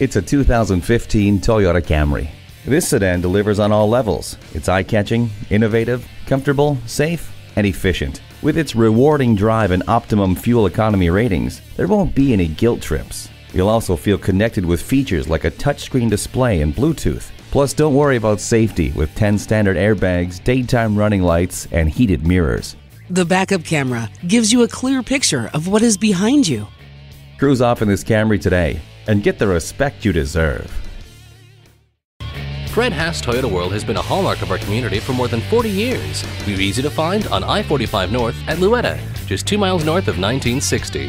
It's a 2015 Toyota Camry. This sedan delivers on all levels. It's eye-catching, innovative, comfortable, safe, and efficient. With its rewarding drive and optimum fuel economy ratings, there won't be any guilt trips. You'll also feel connected with features like a touchscreen display and Bluetooth. Plus, don't worry about safety with 10 standard airbags, daytime running lights, and heated mirrors. The backup camera gives you a clear picture of what is behind you. Cruise off in this Camry today and get the respect you deserve. Fred Haas Toyota World has been a hallmark of our community for more than 40 years. We're easy to find on I-45 North at Luetta, just 2 miles north of 1960.